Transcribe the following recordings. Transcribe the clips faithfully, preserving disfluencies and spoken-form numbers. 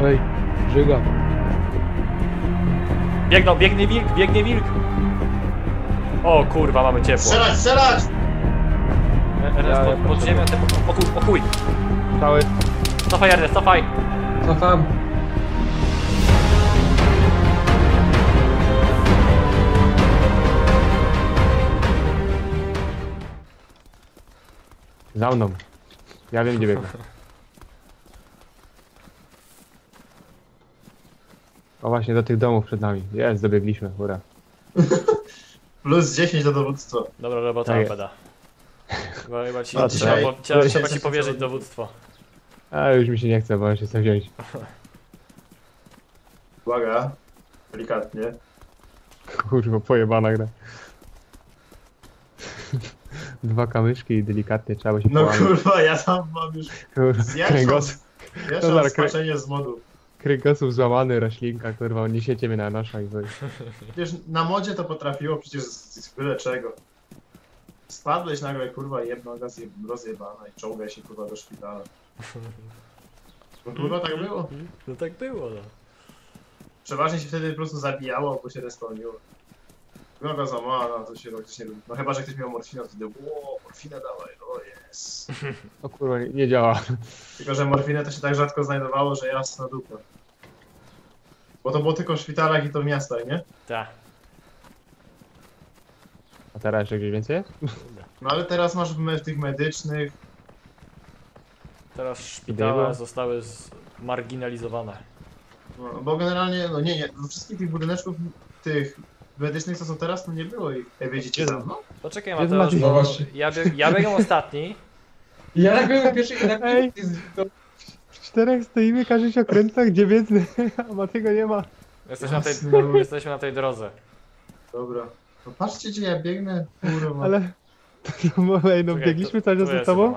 Ej, żyga. Biegną, biegnie wilk, biegnie wilk. O kurwa, mamy ciepło. Strzelać, strzelać! Ernest, pod, pod ziemią, o, o, o chuj. Cały. Cofaj, Ernest, cofaj. Cofam. Za mną. Ja wiem, gdzie biegnę. O właśnie, do tych domów przed nami. Jest, dobiegliśmy, hura. Plus dziesięć do dowództwa. Dobra robota, tak pada. Chyba, chyba ci, no, trzeba, bo, trzeba, trzeba ci powierzyć dowództwo. A już mi się nie chce, bo ja się chcę wziąć. Uwaga. Delikatnie. Kurwa, pojebana gra. Dwa kamyszki i delikatnie trzeba by się no połamać. Kurwa, ja tam mam już zjacząc spaczenie z modu. Kręgosłup złamany, roślinka, kurwa, niesiecie mnie na noszach. Wiesz, na modzie to potrafiło przecież z byle czego. Spadłeś nagle, kurwa, jedną rozjebana i czołgaj się, kurwa, do szpitala. No kurwa, tak było. No tak było, no. Przeważnie się wtedy po prostu zabijało, bo się respełniło. Noga za mała, to się praktycznie lubi. No chyba, że ktoś miał morfinę, to wtedy ło, morfina dawaj, o jest. O kurwa, nie, nie działa. Tylko, że morfinę to się tak rzadko znajdowało, że jasna dupa. Bo to było tylko w szpitalach i to w miastach, nie? Tak. A teraz jeszcze gdzieś więcej jest? No ale teraz masz w tych medycznych... Teraz szpitale zostały zmarginalizowane. No, bo generalnie, no nie, nie, do wszystkich tych budyneczków, tych... medycznych co są teraz, to no nie było ich. Ej, widzicie za mną? Poczekaj Mateusz, no właśnie. Ja, bieg ja biegam ostatni. Ja tak byłem pierwszy i tak w czterech stoimy, każdy się okręca, gdzie biedny, a Matego nie ma. Jesteśmy na tej, jesteśmy na tej drodze. Dobra. No patrzcie gdzie ja biegnę, kurwa. Ale... No, ej, no czekaj, biegliśmy cały czas za tobą.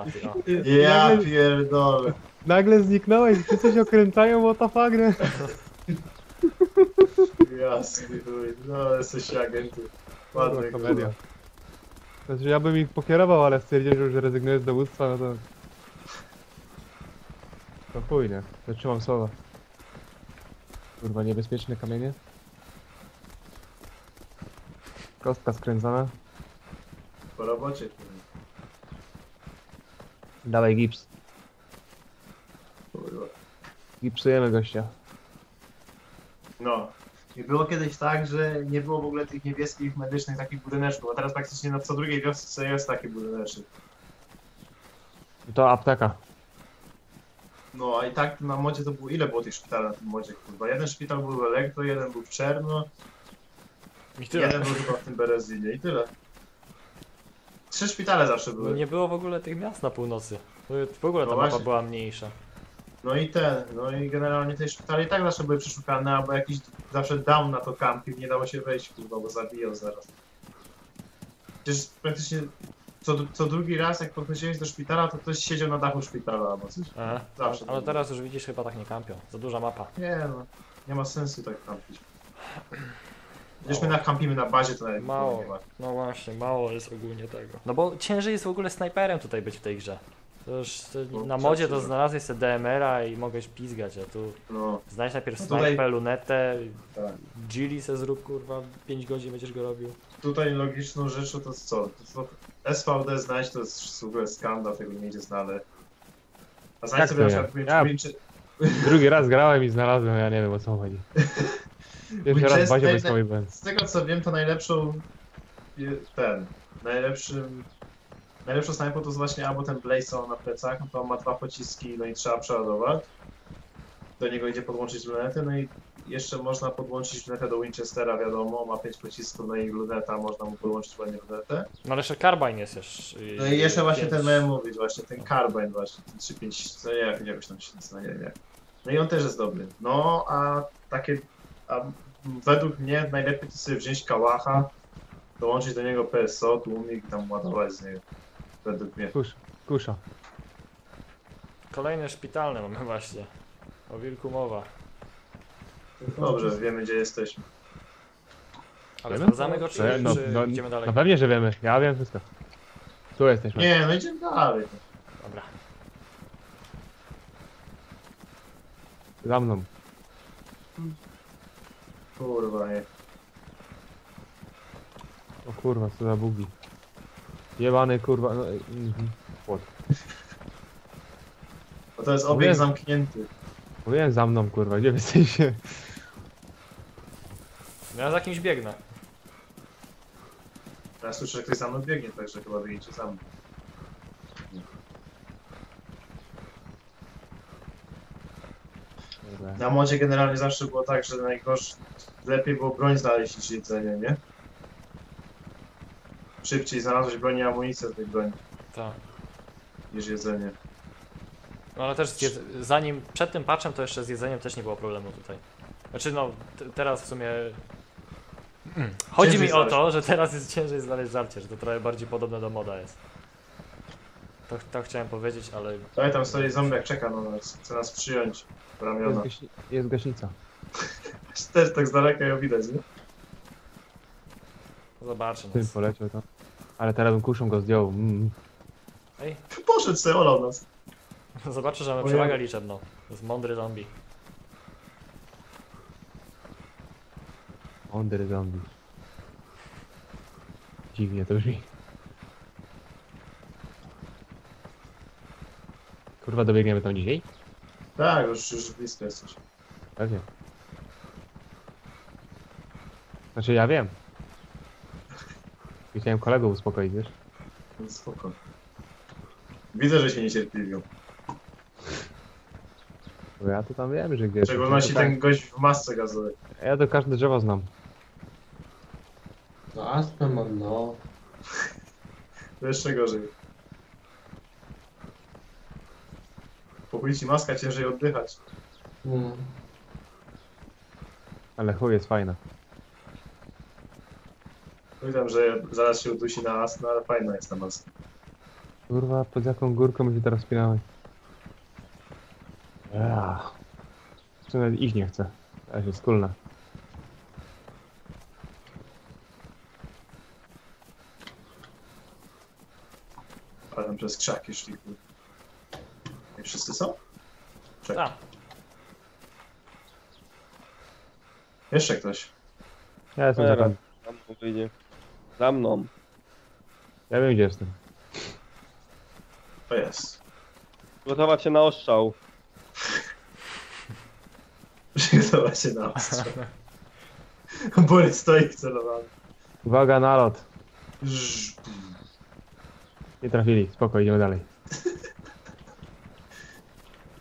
Ja pierdolę. Nagle zniknąłeś, wszyscy się okręcają, what the fuck. Jasny, no jesteś agenty. Ładny komedia. Znaczy ja bym ich pokierował, ale stwierdziłem, że już rezygnuję z dowództwa, no to... No chuj, nie? Zatrzymam słowa. Kurwa, niebezpieczne kamienie. Kostka skręcona. Po robocie. Dawaj gips. Kurwa. Gipsujemy gościa. No. I było kiedyś tak, że nie było w ogóle tych niebieskich medycznych takich budyneczków, a teraz praktycznie na co drugiej wiosce jest taki budyneczek. To apteka. No a i tak na modzie to było, ile było tych szpitali na tym modzie, kurwa? Jeden szpital był w Elektro, jeden był w Czerno, i tyle. Jeden był chyba w tym Berezinie i tyle. Trzy szpitale zawsze były. No nie było w ogóle tych miast na północy, w ogóle ta no mapa była mniejsza. No i ten, no i generalnie te szpitale i tak zawsze były przeszukane, albo jakiś zawsze down na to kampił, nie dało się wejść, kurwa, bo zabijał zaraz. Przecież praktycznie co, co drugi raz, jak podchodziłeś do szpitala, to ktoś siedział na dachu szpitala albo coś. Aha. Zawsze. Ale teraz już widzisz, chyba tak nie kampią, za duża mapa. Nie no, nie ma sensu tak kampić. Przecież my tak kampimy na bazie, to nawet mało nie ma. No właśnie, mało jest ogólnie tego. No bo ciężej jest w ogóle snajperem tutaj być w tej grze. To już to no, na modzie to znalazłeś sobie D M R a i mogę pizgać, a tu no. Znajdź najpierw no tutaj... snajpę, lunetę, tak. Gili se zrób kurwa, pięć godzin będziesz go robił. Tutaj logiczną rzeczą to jest co? To, to S V D znajdź to jest w ogóle skandal, tego nie idzie znaleźć. A znajdź tak sobie na przykład ja winczy... Drugi raz grałem i znalazłem, ja nie wiem o co chodzi. Pierwszy raz w bazie wojskowej byłem. Z tego co wiem to najlepszą... ten... najlepszym... Najlepszą snajpą to jest właśnie albo ten Blazon na plecach, no to on ma dwa pociski, no i trzeba przeładować. Do niego idzie podłączyć lunetę, no i jeszcze można podłączyć lunetę do Winchestera, wiadomo, ma pięć pocisków, no i luneta, można mu podłączyć ładnie lunetę. No ale jeszcze karbajn jest jeszcze. No i jeszcze właśnie pięć. Ten miałem mówić, właśnie ten karbajn właśnie, ten trzy pięć, no nie jak jakoś tam się nie wiem. No i on też jest dobry. No a takie, a według mnie najlepiej to sobie wziąć kałacha, dołączyć do niego P S O, tłumik i tam ładować z niego. Według mnie. Kusza. Kusza. Kolejne szpitalne mamy właśnie. O wilku mowa. Dobrze, wiemy gdzie jesteśmy. Ale sprawdzamy go czy, no, czy no, idziemy dalej? No pewnie, że wiemy. Ja wiem wszystko. Tu jesteśmy. Nie, no idziemy dalej. Dobra. Za mną. Kurwa jest. O kurwa, co za bugi. Jebany kurwa, no... Płot. Bo to jest obiekt Mówię... zamknięty. Mówiłem za mną kurwa, gdzie jesteście? Ja za kimś biegnę. Ja słyszę, że ktoś za mną biegnie, także chyba wyjdziecie za mną. Na modzie generalnie zawsze było tak, że najgorsze, lepiej było broń znaleźć niż jedzenie, nie? Szybciej znalazłeś broń i amunicję z tej broni. Tak. Niż jedzenie. No ale też zanim, przed tym patchem to jeszcze z jedzeniem też nie było problemu tutaj. Znaczy no, teraz w sumie... Mm. Chodzi ciężej mi znaleźć. O to, że teraz jest ciężej znaleźć żarcie, że to trochę bardziej podobne do moda jest. To, to chciałem powiedzieć, ale... Tutaj tam stoi zombie jak czeka na nas, chce nas przyjąć w ramiona. Jest, gaśni jest gaśnica. Też tak z daleka ją widać, nie? Zobaczmy. Tym poleciał to. Ale teraz bym kuszą go zdjął. Mm. Ej. Poszedł sobie, olał nas. Zobaczę, że mamy przewagę liczebną. To jest mądry zombie. Mądry zombie. Dziwnie to brzmi. Kurwa, dobiegniemy tam dzisiaj? Tak, już, już blisko jesteś. Pewnie. Znaczy, ja wiem. Chciałem kolegów uspokoić, wiesz? Spoko. Widzę, że się nie cierpliwią. Ja to tam wiem, że gdzieś... W szczególności ten gość w masce gazowej. Ja to każde drzewo znam. No astmę mam, no. To jeszcze gorzej. Chuj ci maska, ciężej oddychać. Mm. Ale chuj jest fajna. Pamiętam, że zaraz się udusi na astmę, ale fajna jest ta maska. Kurwa, pod jaką górką my się teraz spinamy? Aaaa. Jeszcze nawet ich nie chcę. Ale jest kulna. Ale tam przez krzaki szli. I wszyscy są? Czekaj. Jeszcze ktoś. Ja jestem za tam. Za mną wyjdzie. Za mną. Ja wiem gdzie jestem. To jest. Gotować się na ostrzał. Przygotować się na ostrzał. Borys stoi celowany. Uwaga, nalot. Nie trafili, spoko, idziemy dalej.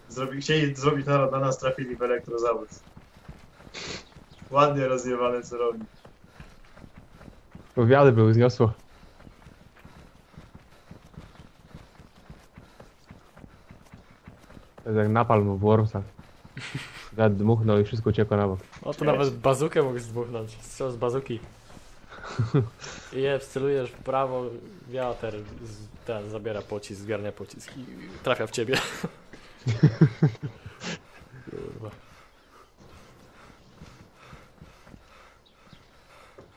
Zrobi, chcieli zrobić nalot na nas, trafili w elektrozawód. Ładnie rozjebane celownik. Powiady były, zniosło. To jest jak napalm w Wormsach. Dmuchnął i wszystko uciekło na bok. O, to nawet bazukę mógł zdmuchnąć. Strzał z bazuki. I je wcelujesz w prawo, wiatr ten zabiera pocisk, zgarnia pocisk i trafia w ciebie. Kurwa.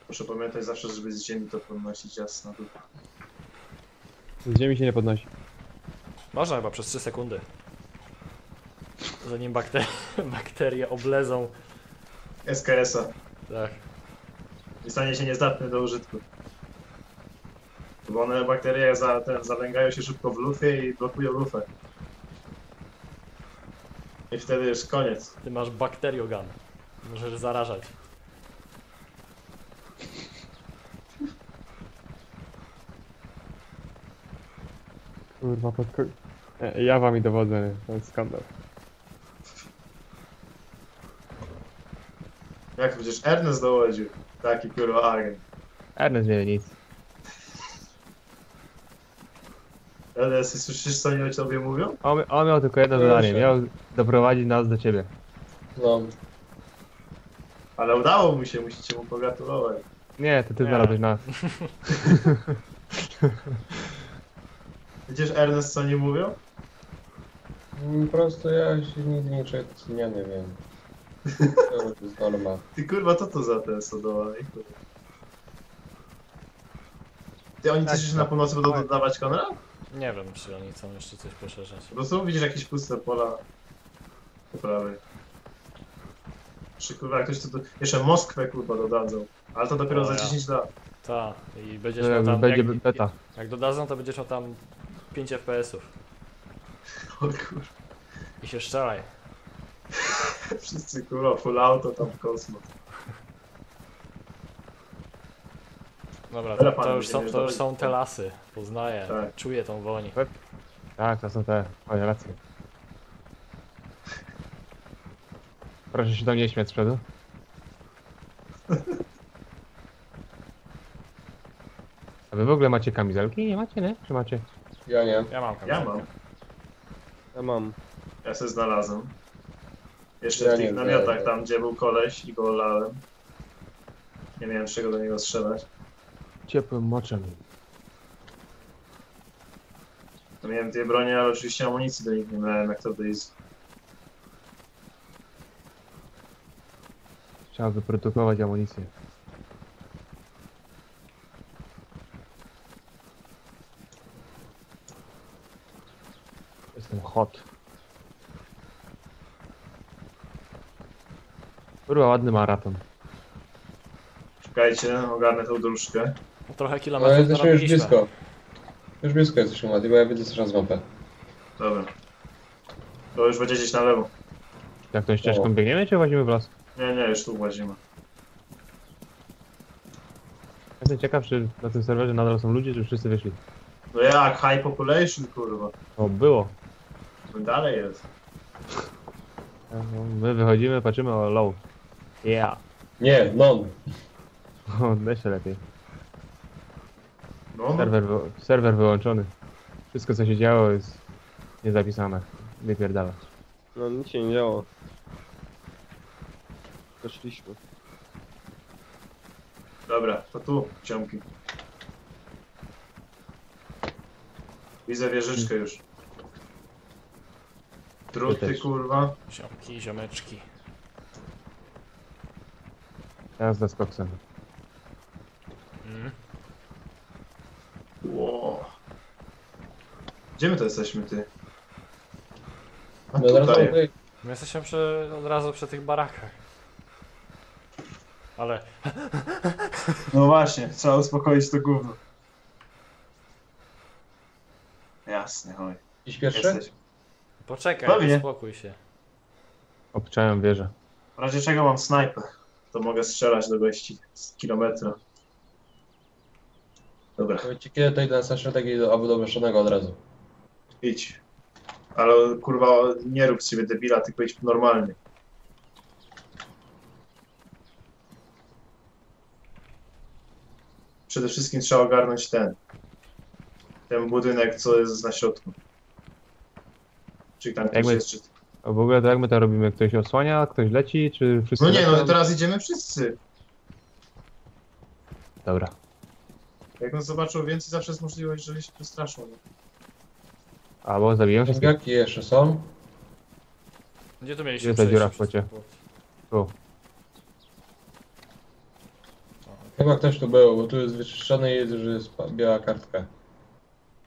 Proszę pamiętać zawsze, żeby z ziemi to podnosić jasno. Z ziemi się nie podnosi. Można chyba przez trzy sekundy. Zanim bakterie, bakterie oblezą S K S-a. Tak. I stanie się niezdatny do użytku. Bo one bakterie za, ten, zawęgają się szybko w lufie i blokują lufę. I wtedy już koniec. Ty masz bakteriogan. Możesz zarażać. Kurwa, pod... Ja wam i dowodzę, to jest skandal. Jak przecież Ernest dowodził? Taki kurwa agent. Ernest nie wie nic. Ernest, słyszysz co oni o tobie mówią? On, on miał tylko jedno zadanie, miał doprowadzić nas do ciebie. No. Ale udało mu się, musicie mu pogratulować. Nie, to ty znalazłeś nas. Widzisz Ernest co nie mówią? Po prostu ja się nic niczego nie wiem. To jest norma. Ty kurwa, to to za te sodowa? Ty oni tak, coś jeszcze na pomocy będą dodawać, Konrad? Nie wiem, czy oni chcą jeszcze coś poszerzać. Po prostu widzisz jakieś puste pola po prawej. Czy kurwa, jak ktoś to do... jeszcze Moskwę kurwa dodadzą, ale to dopiero o, za dziesięć ja. lat. Tak, i będziesz miał tam, będzie jak, beta. Jak dodadzą, to będziesz miał tam pięć F P S ów. O kurwa. I się szczelaj. Wszyscy kurwa, full auto tam w kosmos. Dobra, to, to, już są, to już są te lasy, poznaję, tak. Czuję tą woń. Tak, to są te, masz rację. Proszę się do mnie śmiać z przodu. A wy w ogóle macie kamizelki? Nie macie, nie? Czy macie? Ja nie. Ja mam kamizelkę. Ja mam. Ja mam. Ja se znalazłem. Jeszcze ja w tych nie, namiotach, nie, tam nie. Gdzie był koleś i go olałem. Nie miałem czego do niego strzelać. Ciepłym moczem. To miałem dwie bronie, ale oczywiście amunicji do nich nie miałem, jak to DayZ. Trzeba wyprodukować amunicję. Jestem hot. Kurwa, ładny maraton. Czekajcie, ogarnę tą dróżkę. No, trochę kilometrów. No, jesteśmy już blisko. Już blisko jesteśmy, Mati, bo ja widzę coraz wątpę. Dobra. To już będzie gdzieś na lewo. Jak tą ścieżką o. biegniemy, czy włazimy w las? Nie, nie, już tu włazimy. Jestem ciekaw, czy na tym serwerze nadal są ludzie, czy wszyscy wyszli. No jak, high population, kurwa. O, było. To dalej jest. My wychodzimy, patrzymy, o, low. Yeah. Nie, non. O, jeszcze lepiej. No. Serwer, wy serwer wyłączony. Wszystko co się działo jest niezapisane. Wypierdalać. No nic się nie działo. Doszliśmy. Dobra, to tu ciągi. Widzę wieżyczkę już. Druty kurwa. Ziomki, ziomeczki. Teraz ze skoksem. Mm. Wow. Gdzie my to jesteśmy, ty? A no tutaj. Razu, my jesteśmy przy, od razu przy tych barakach. Ale... No właśnie, trzeba uspokoić to gówno. Jasne, oj. Dziś pierwszy? Poczekaj, uspokój się. Obczałem wieżę. W razie czego mam snajper, to mogę strzelać do gości z kilometra. Dobra. Powiedzcie, kiedy to idę na środek i do obu mieszanego od razu. Idź. Ale kurwa, nie rób sobie debila, tylko idź normalnie. Przede wszystkim trzeba ogarnąć ten. Ten budynek, co jest na środku. Czyli tam ktoś my... jest, czy... A w ogóle to jak my to robimy? Ktoś osłania, ktoś leci, czy wszyscy... No nie, lecą? No teraz idziemy wszyscy. Dobra. Jak on zobaczył więcej, zawsze jest możliwość, że się przestraszą. Albo zabiję wszystkich. Jakie jeszcze są? Gdzie to mieliśmy? Gdzie ta dziura w pocie? Tu. Chyba ktoś tu był, bo tu jest wyczyszczony i jest już biała kartka.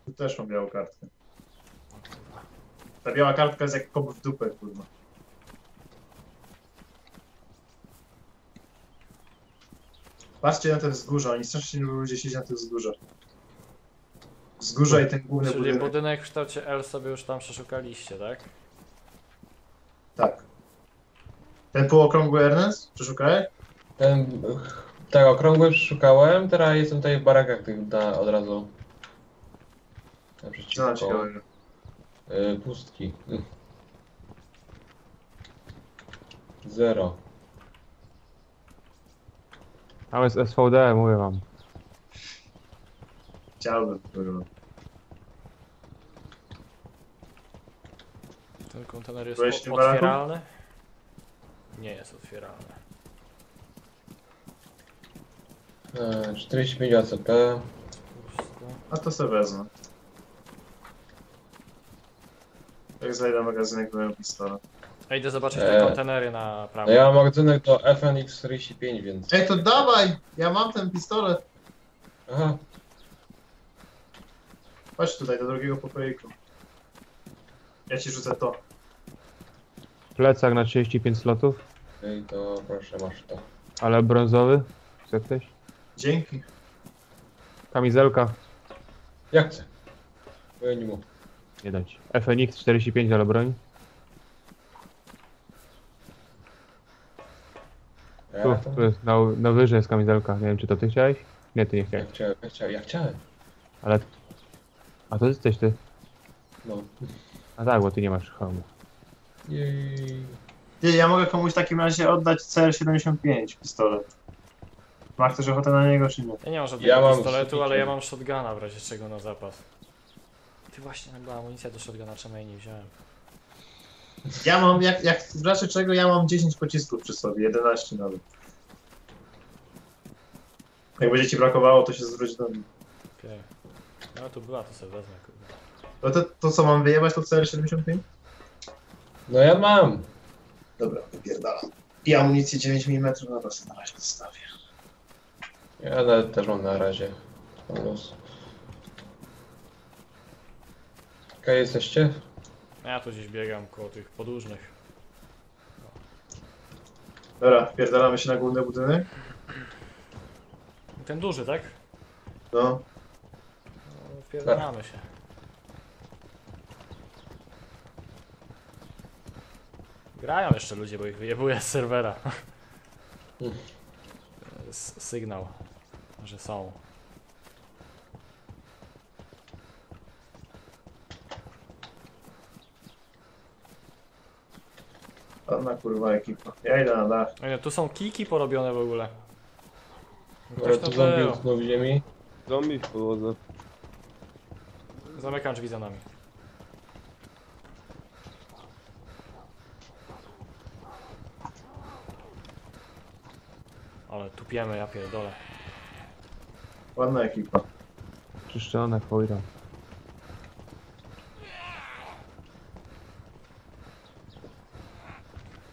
Tu też mam białą kartkę. Ta biała kartka jest jak kop w dupę, kurwa. Patrzcie na te wzgórza, oni strasznie ludzie siedzą na tych wzgórzach. Wzgórza i ten główny budynek. Czyli budynek w kształcie L sobie już tam przeszukaliście, tak? Tak. Ten półokrągły Ernest przeszukałeś? Ten... Tak, okrągły przeszukałem, teraz jestem tutaj w barakach tych da, od razu. Przeciwko... No, ciekawe. Yy, pustki. Yy. Zero. Tam jest S V D, mówię wam. Chciałbym, kurwa. Ten kontener jest otwieralny? Nie jest otwieralny. Eee, czterdzieści pięć A C P. A to sobie wezmę. Jak znajdę magazynek do mojego pistola. Ej, idę zobaczyć eee. te kontenery na prawo. Ja mam magazynek do F N X czterdzieści pięć, więc... Ej, to dawaj! Ja mam ten pistolet. Aha. Patrz tutaj, do drugiego pokoiku. Ja ci rzucę to. Plecak na trzydzieści pięć slotów. Okej, okay, to proszę, masz to. Ale brązowy? Chce ktoś? Dzięki. Kamizelka. Ja chcę. Bo ja nie mogę. Nie dam ci. F N X czterdzieści pięć, ale broń. Ja tu, to... tu jest, na, na wyżej jest kamizelka. Nie wiem, czy to ty chciałeś? Nie, ty nie chciałeś. Ja chciałem, ja chciałem. Ja chciałem. Ale... A to jesteś ty? No. A tak, bo ty nie masz hełmu. Jej. Ty, ja mogę komuś w takim razie oddać C R siedemdziesiąt pięć pistolet. Ma ktoś ochotę na niego, czy nie? Ja nie mam żadnego ja pistoletu, ale ja mam shotguna w razie czego na zapas. Ty właśnie, była amunicja do shotguna, czemu jej nie wziąłem? Ja mam, jak, jak w razie czego, ja mam dziesięć pocisków przy sobie, jedenaście nawet. Jak będzie ci brakowało, to się zwróć do mnie. Okej. Okay. No tu była, to sobie wezmę, kurde. No to, to co, mam wyjebać to C R siedemdziesiąt pięć? No ja mam. Dobra, wypierdalam. I amunicję dziewięć milimetrów na was na razie zostawię. Ja nawet też mam na razie. Plus. Okej, jesteście? Ja tu gdzieś biegam koło tych podłużnych. No. Dobra, wpierdalamy się na główny budynek. Ten duży, tak? No. No wpierdalamy tak się. Grają jeszcze ludzie, bo ich wyjebuję z serwera. Mm. Sygnał, że są. Ładna kurwa ekipa. Ja idę na dach. No, tu są kiki porobione w ogóle. Ale tu zombie znów w ziemi. Zombie w podłodze. Zamykam drzwi za nami. Ale tupiemy, ja pierdolę. Ładna ekipa. Czyszczone, fojra.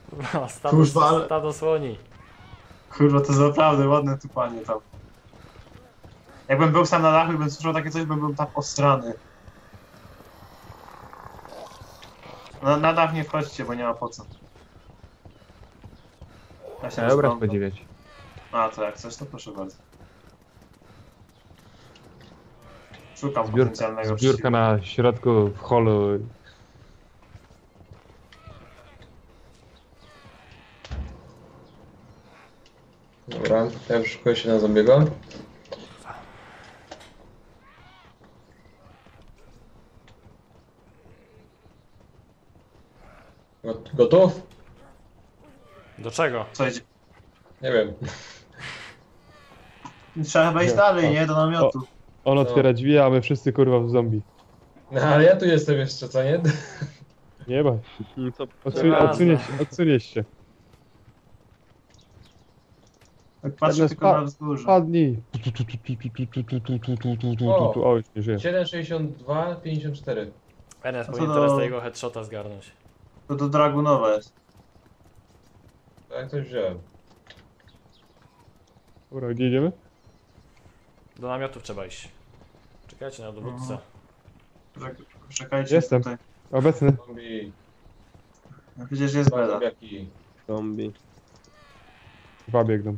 Kurwa, ale... stado słoni. Kurwa, to jest naprawdę ładne tupanie tam. Jakbym był sam na dachu i bym słyszał takie coś, bym był tam ostrany. Na, na dach nie wchodźcie, bo nie ma po co. Ja się obraz podziwiać. A to jak chcesz, to proszę bardzo. Szukam zbiórka, potencjalnego zbiórka na środku w holu. Dobra, ja wyszukuję się na zombiego. Gotów? Do czego? Co idzie? Nie wiem. Trzeba chyba iść dalej, nie? Do namiotu. O, on otwiera no drzwi, a my wszyscy kurwa w zombie. No ale ja tu jestem jeszcze, co nie? Nie bać. Odsunie, odsunie, odsunie się. Tak patrzę tylko na wzgórze. Padnij. O, siedem sześćdziesiąt dwa, pięćdziesiąt cztery. Enes, powinien teraz tego headshota zgarnąć. To to dragunowe jest. Tak, coś wziąłem. Dobra, gdzie idziemy? Do namiotów trzeba iść. Czekajcie na dowódcę. Czekajcie. Jestem tutaj. Obecny. Zombie. No przecież jest beda. Zombie. Dwa biegną.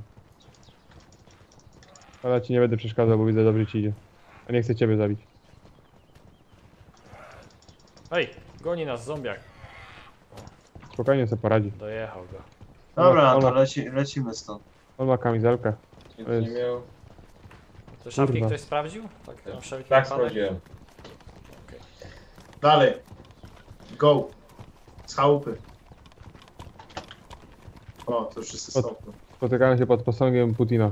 Ale ci nie będę przeszkadzał, bo widzę, dobrze ci idzie. A nie chcę ciebie zabić. Ej, goni nas zombiak. Spokojnie sobie poradzi. Dojechał go. Dobra, to leci, lecimy stąd. On ma kamizelkę. Nic nie miał. To szafki ktoś sprawdził? Tak, tak, tak sprawdziłem. Okay. Dalej. Go. Z chałupy. O, to wszyscy są. Spotykamy się pod posągiem Putina.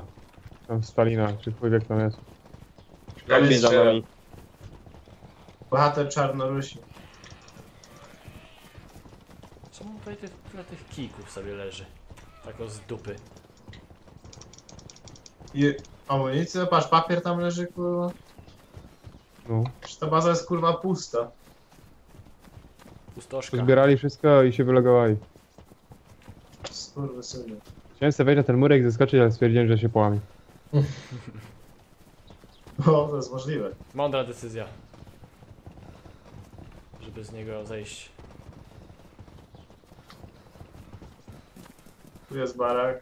Tam Stalina, czy człowiek tam jest. Jak się zabrali? Bohater Czarnorusi. Czemu tutaj tych, tyle tych kijków sobie leży? Tak o z dupy. I amunicja, patrz, papier tam leży, kurwa. No. Przecież ta baza jest kurwa pusta. Pustoszka. Zbierali wszystko i się wylegowali. Skurwy sobie. Chciałem sobie wejść na ten murek i zaskoczyć, ale stwierdziłem, że się połamie. O, to jest możliwe. Mądra decyzja. Żeby z niego zejść. Tu jest barak.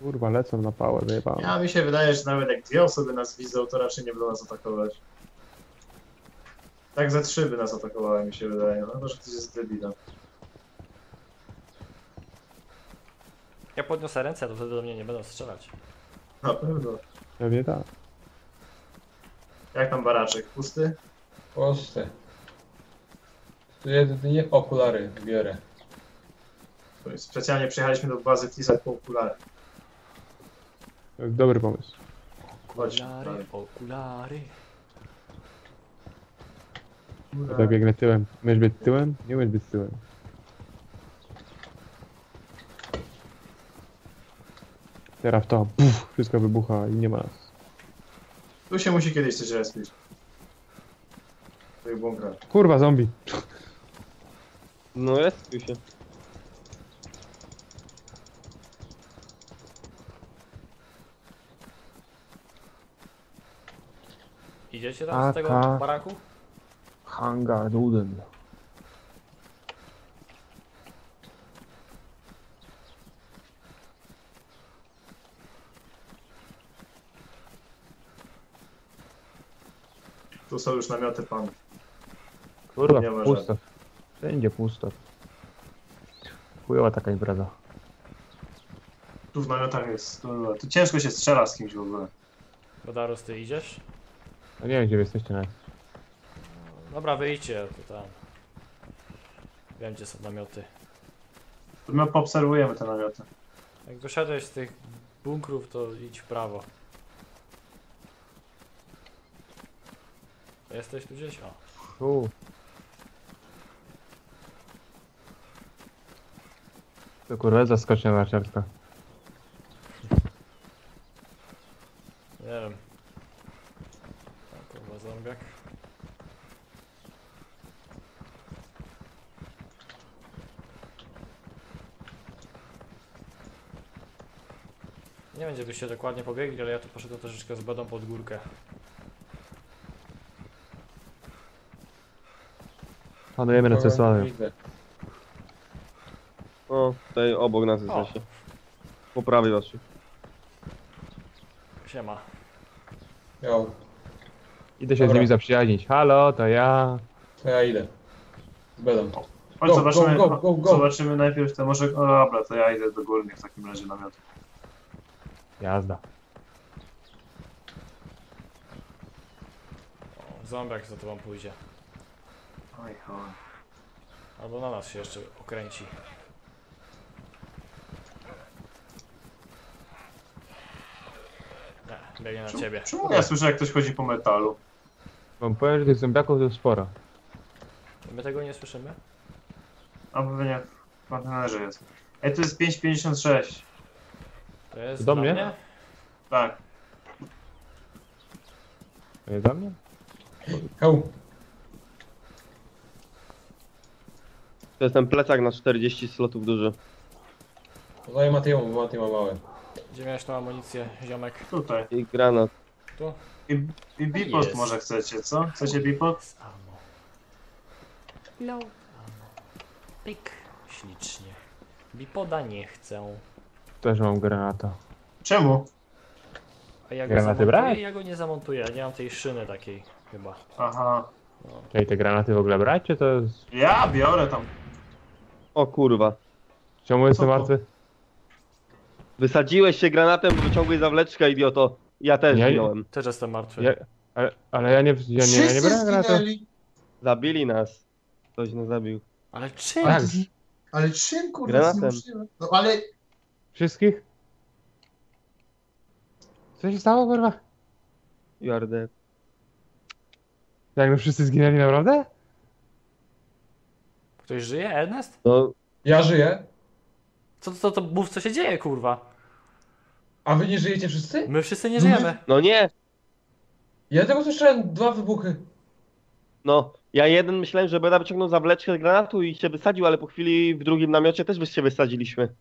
Kurwa, lecą na pałę, wyjebałem. Ja mi się wydaje, że nawet jak dwie osoby nas widzą, to raczej nie będą nas atakować. Tak ze trzy by nas atakowały, mi się wydaje. No może ktoś jest debilem. Ja podniosę ręce, to wtedy do mnie nie będą strzelać. Na pewno. Pewnie tak. Jak tam baraczek? Pusty? Pusty. Tu jedynie okulary biorę. Specjalnie przyjechaliśmy do bazy Flisa po okulary. Dobry pomysł. Okulary, chodź, okulary. Ja tak biegnę tyłem. Umiesz być tyłem? Nie umiesz być tyłem. Teraz to, puf, wszystko wybucha i nie ma nas. Tu się musi kiedyś coś respić. To jest bunkra. Kurwa, zombie. No respił się. Idziecie tam A, z tego ta... baraku? Hangar Duden. Tu są już namioty panów. Kurwa, nie ma pusto. Żadnych. Wszędzie pusto. Chujowa taka impreza. Tu w namiotach jest. Tu, tu ciężko się strzela z kimś w ogóle. Podarus, ty idziesz? No nie wiem, gdzie wy jesteście na. Dobra, wyjdźcie, to tam. Wiem, gdzie są namioty. To my poobserwujemy te namioty. Jak doszedłeś z tych bunkrów, to idź w prawo. Jesteś tu gdzieś? O. U. To kurwa zaskoczenia narciarska. Nie wiem. To chyba zombiak. Nie będzie tu się dokładnie pobiegli, ale ja tu poszedłem troszeczkę z badą pod górkę. Panujemy na cesarze. O, tutaj obok nas jest właśnie. Po prawej waszej. Siema. Jo. Idę się Dobra. z nimi zaprzyjaźnić. Halo, to ja. To ja idę. Będę. Chodź, go, zobaczymy, go, go, go, go. zobaczymy najpierw te może... O, dobra, to ja idę do górnych w takim razie namiotu. Jazda. O, zombiak za tobą pójdzie. Oj, oj. Albo na nas się jeszcze okręci. Nie, biegnie na ciebie. Czemu ja słyszę, jak ktoś chodzi po metalu? Wam powiem, że tych zębiaków jest sporo. My tego nie słyszymy? A pewnie w kontenerze jest. Ej, to jest pięć pięćdziesiąt sześć. To jest do mnie? mnie? Tak. To jest do mnie? Hał. To jest ten plecak na czterdzieści slotów duży. Zaj Mateo, bo Mateo małe. Gdzie miałeś tą amunicję, ziomek? Tutaj. I granat. Tu? I, i bipost może chcecie, co? Chcecie bipost? No. Pyk. Ślicznie. Bipoda nie chcę. Też mam granata. Czemu? A ja go granaty brać? Ja go nie zamontuję, ja nie mam tej szyny takiej chyba. Aha. No. Czyli te granaty w ogóle brać, czy to jest... Ja biorę tam. O kurwa. Czemu jestem martwy? Wysadziłeś się granatem, wyciągłeś zawleczkę, idioto. Ja też wziąłem. Ja też jestem martwy. Ja, ale, ale ja nie, ja nie, ja nie brałem granatów. Zabili nas. Ktoś nas zabił. Ale czym? Tak. Ale czym, kurwa, granatem. No ale... Wszystkich? Co się stało, kurwa? Jordę. Jak my wszyscy zginęli, naprawdę? Ktoś żyje, Ernest? No, ja żyję. Co to, to, to mów, co się dzieje, kurwa? A wy nie żyjecie wszyscy? My wszyscy nie żyjemy. No nie. Ja tego słyszałem, dwa wybuchy. No, ja jeden myślałem, że będę wyciągnął zawleczkę granatu i się wysadził, ale po chwili w drugim namiocie też byście wysadziliśmy.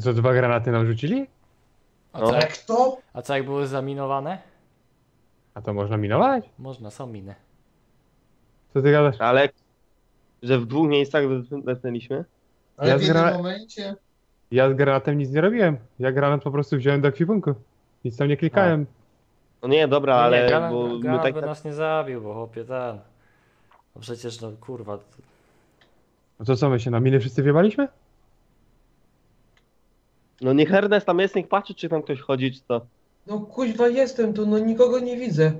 Co, dwa granaty nam rzucili? A co, jak to? A co jak były zaminowane? A to można minować? Można, są miny. Co ty gadasz? Ale że w dwóch miejscach wepnęliśmy? Ale ja w jednym momencie... Ja z granatem nic nie robiłem. Ja granat po prostu wziąłem do ekwipunku. Nic tam nie klikałem. A. No nie, dobra, no ale... Nie, granat, bo granat tak... by nas nie zabił, bo chłopie ten... No przecież no kurwa... No to co my się na miny wszyscy wjebaliśmy? No niech Ernest tam jest, niech patrzy czy tam ktoś chodzi czy co. No kuźwa jestem tu, no nikogo nie widzę.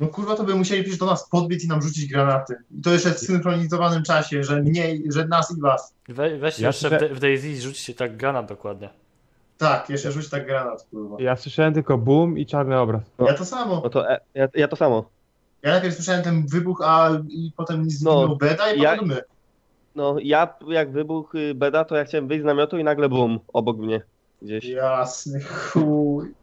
No kurwa to by musieli przecież do nas podbić i nam rzucić granaty. I to jeszcze w synchronizowanym czasie, że mniej, że nas i was. We, weźcie ja jeszcze słyszę... w DayZ rzućcie tak granat dokładnie. Tak, jeszcze rzuć tak granat kurwa. Ja słyszałem tylko boom i czarny obraz. No. Ja to samo. No to, e, ja, ja to samo. Ja najpierw słyszałem ten wybuch, a i potem zginął no, Beda i ja... potem my. No, ja jak wybuchł Beda, to ja chciałem wyjść z namiotu i nagle bum, obok mnie gdzieś. Jasny chuj.